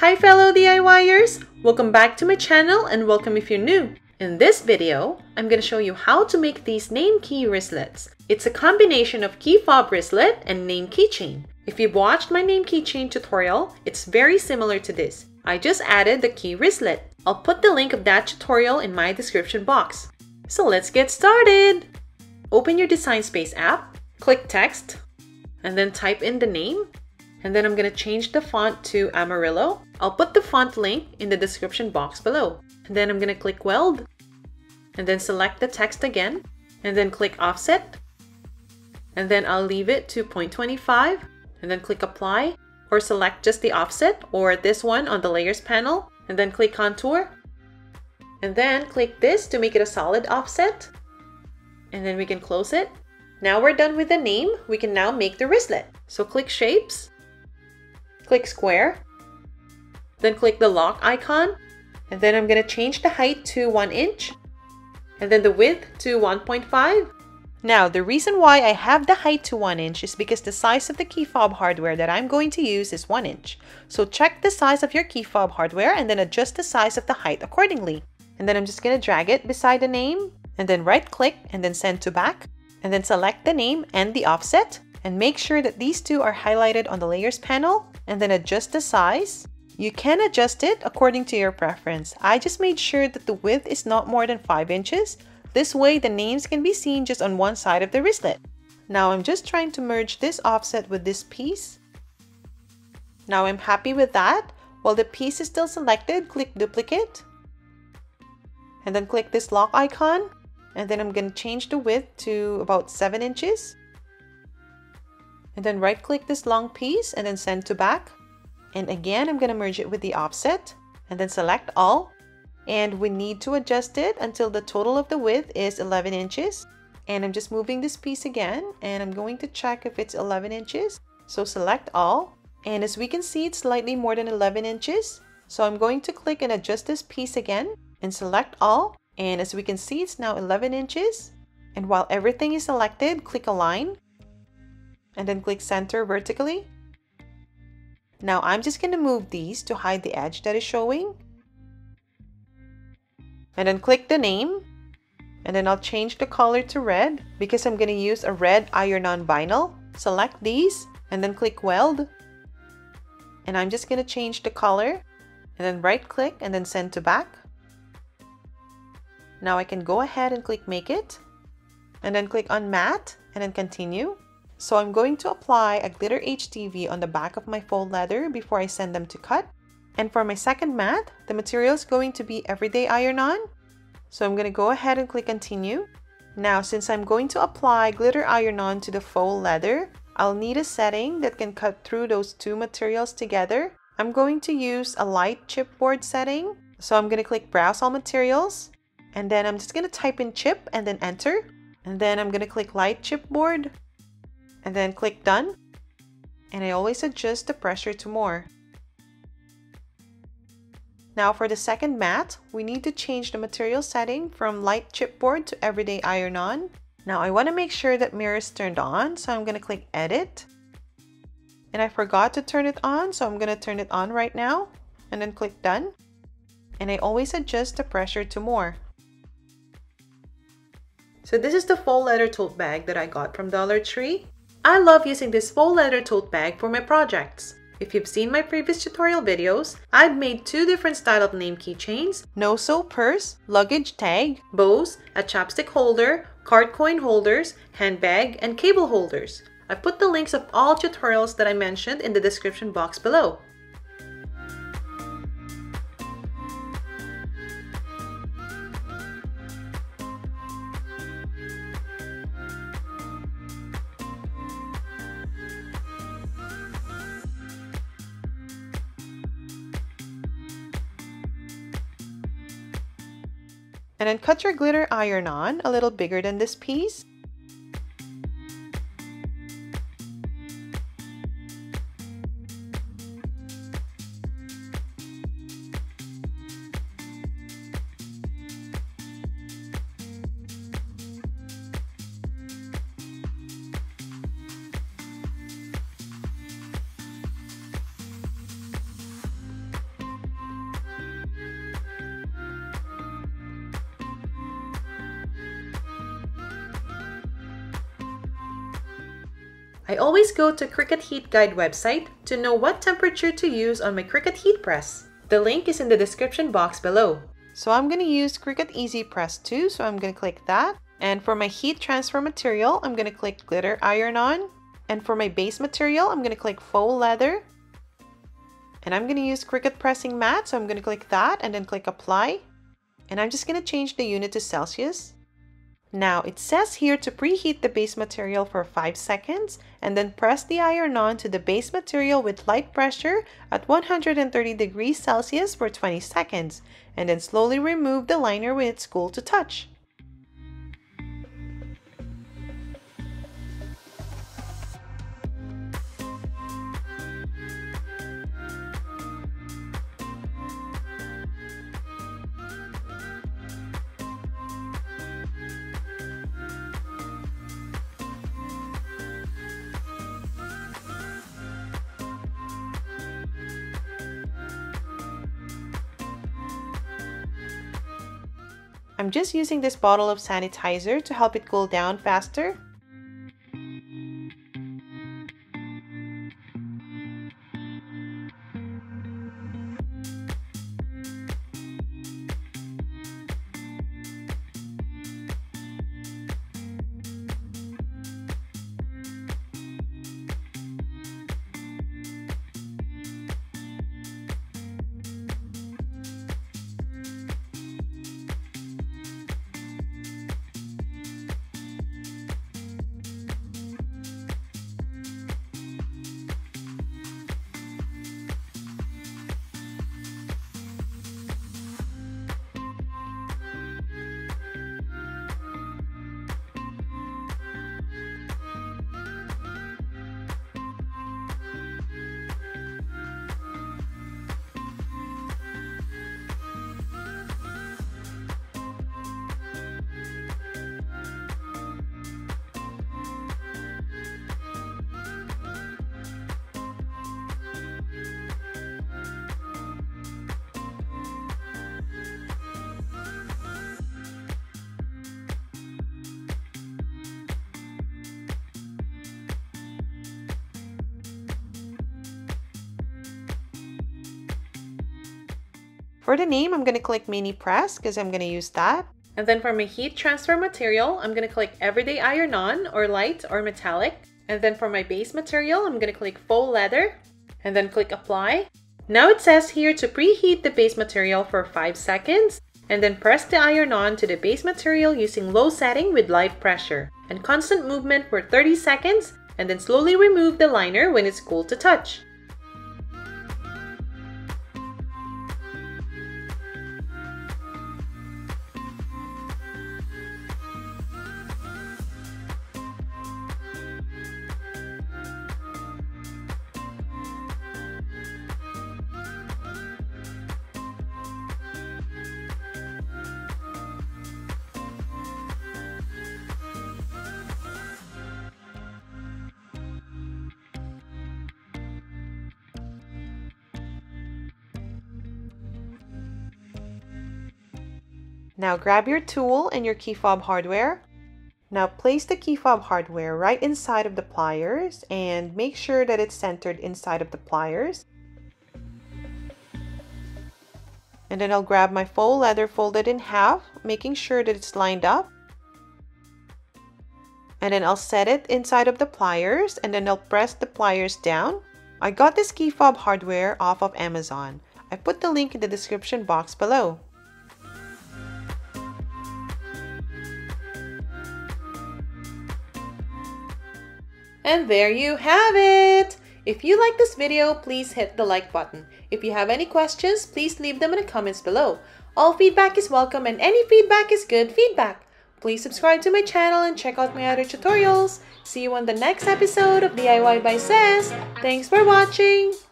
Hi fellow DIYers! Welcome back to my channel and welcome if you're new. In this video, I'm going to show you how to make these name key wristlets. It's a combination of key fob wristlet and name keychain. If you've watched my name keychain tutorial, it's very similar to this. I just added the key wristlet. I'll put the link of that tutorial in my description box. So let's get started! Open your Design Space app, click text, and then type in the name. And then I'm going to change the font to Amarillo. I'll put the font link in the description box below. And then I'm going to click weld. And then select the text again. And then click offset. And then I'll leave it to 0.25. And then click apply. Or select just the offset or this one on the layers panel. And then click contour. And then click this to make it a solid offset. And then we can close it. Now we're done with the name. We can now make the wristlet. So click shapes. Click square, then click the lock icon, and then I'm going to change the height to 1 inch, and then the width to 1.5. Now, the reason why I have the height to 1 inch is because the size of the key fob hardware that I'm going to use is 1 inch. So check the size of your key fob hardware and then adjust the size of the height accordingly. And then I'm just going to drag it beside the name, and then right click, and then send to back, and then select the name and the offset, and make sure that these two are highlighted on the layers panel. And then adjust the size. You can adjust it according to your preference. I just made sure that the width is not more than 5 inches. This way the names can be seen just on one side of the wristlet. Now I'm just trying to merge this offset with this piece. Now I'm happy with that. While the piece is still selected, click duplicate. And then click this lock icon. And then I'm going to change the width to about 7 inches. And then right click this long piece and then send to back. And again, I'm going to merge it with the offset and then select all. And we need to adjust it until the total of the width is 11 inches. And I'm just moving this piece again and I'm going to check if it's 11 inches. So select all. And as we can see, it's slightly more than 11 inches. So I'm going to click and adjust this piece again and select all. And as we can see, it's now 11 inches. And while everything is selected, click align. And then click center vertically. Now I'm just going to move these to hide the edge that is showing. And then click the name. And then I'll change the color to red because I'm going to use a red iron-on vinyl. Select these and then click weld. And I'm just going to change the color and then right click and then send to back. Now I can go ahead and click make it. And then click on matte and then continue. So I'm going to apply a glitter HTV on the back of my fold leather before I send them to cut. And for my second mat, the material is going to be everyday iron-on. So I'm going to go ahead and click continue. Now, since I'm going to apply glitter iron-on to the faux leather, I'll need a setting that can cut through those two materials together. I'm going to use a light chipboard setting. So I'm going to click browse all materials. And then I'm just going to type in chip and then enter. And then I'm going to click light chipboard. And then click done. And I always adjust the pressure to more. Now for the second mat, we need to change the material setting from light chipboard to everyday iron-on. Now I want to make sure that mirror is turned on, so I'm going to click edit. And I forgot to turn it on, so I'm going to turn it on right now. And then click done. And I always adjust the pressure to more. So this is the faux leather tote bag that I got from Dollar Tree. I love using this faux leather tote bag for my projects. If you've seen my previous tutorial videos, I've made 2 different style of name keychains, no-sew purse, luggage tag, bows, a chapstick holder, card coin holders, handbag, and cable holders. I've put the links of all tutorials that I mentioned in the description box below. And then cut your glitter iron-on a little bigger than this piece. I always go to Cricut Heat Guide website to know what temperature to use on my Cricut Heat Press. The link is in the description box below. So I'm going to use Cricut Easy Press 2, so I'm going to click that. And for my heat transfer material, I'm going to click glitter iron-on. And for my base material, I'm going to click faux leather. And I'm going to use Cricut pressing mat, so I'm going to click that and then click apply. And I'm just going to change the unit to Celsius. Now it says here to preheat the base material for 5 seconds and then press the iron on to the base material with light pressure at 130 degrees Celsius for 20 seconds and then slowly remove the liner when it's cool to touch. I'm just using this bottle of sanitizer to help it cool down faster. For the name, I'm going to click Mini Press because I'm going to use that. And then for my heat transfer material, I'm going to click Everyday Iron-On or Light or Metallic. And then for my base material, I'm going to click Faux Leather and then click Apply. Now it says here to preheat the base material for 5 seconds and then press the iron-on to the base material using low setting with light pressure and constant movement for 30 seconds and then slowly remove the liner when it's cool to touch. Now grab your tool and your key fob hardware. Now place the key fob hardware right inside of the pliers and make sure that it's centered inside of the pliers. And then I'll grab my faux leather folded in half, making sure that it's lined up. And then I'll set it inside of the pliers and then I'll press the pliers down. I got this key fob hardware off of Amazon. I put the link in the description box below. And there you have it! If you like this video, please hit the like button. If you have any questions, please leave them in the comments below. All feedback is welcome and any feedback is good feedback. Please subscribe to my channel and check out my other tutorials. See you on the next episode of DIY by Cez. Thanks for watching!